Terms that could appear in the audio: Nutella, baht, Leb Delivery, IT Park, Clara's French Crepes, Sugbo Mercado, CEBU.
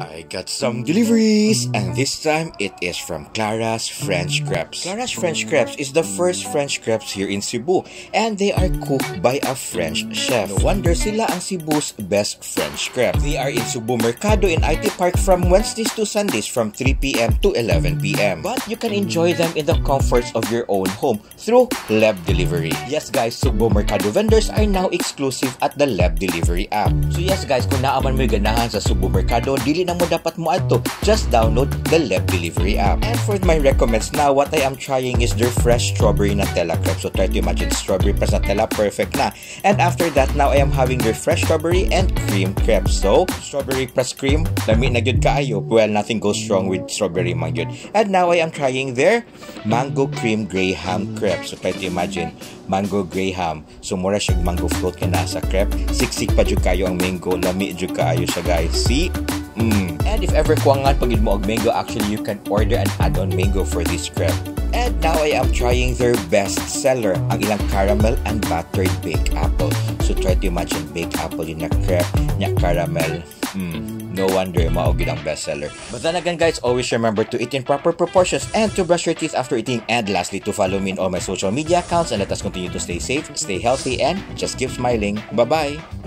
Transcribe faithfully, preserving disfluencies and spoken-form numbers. I got some deliveries, and this time it is from Clara's French Crepes. Clara's French Crepes is the first French crepes here in Cebu, and they are cooked by a French chef. No wonder sila ang Cebu's best French crepe. They are in Sugbo Mercado in I T Park from Wednesdays to Sundays from three p m to eleven p m But you can enjoy them in the comforts of your own home through Leb Delivery. Yes guys, Sugbo Mercado vendors are now exclusive at the Leb Delivery app. So yes guys, kung naaman mo'y ganahan sa Sugbo Mercado, dili na mo dapat mo ato, just download the Leb Delivery app. And for my recommends now, what I am trying is their fresh strawberry Nutella crepe. So try to imagine strawberry plus Nutella, perfect na. And after that, now I am having their fresh strawberry and cream crepe. So strawberry plus cream, lami na gyud kaayo. Well, nothing goes wrong with strawberry man gyud. And now I am trying their mango cream grey ham crepe. So try to imagine mango grey ham. So mura siya mango fruit nga nasa crepe. Siksik pa jud kayo ang mango, lami jud kaayo siya guys. See? Mm. And if ever kuangan pagid mo og mango, actually you can order an add-on mango for this crepe. And now I am trying their best seller, ang ilang caramel and buttered baked apple. So try to imagine baked apple in a crepe, nya caramel. Mm. No wonder mao gid ang best seller. But then again guys, always remember to eat in proper proportions and to brush your teeth after eating. And lastly, to follow me in all my social media accounts, and let us continue to stay safe, stay healthy, and just keep smiling. Bye-bye!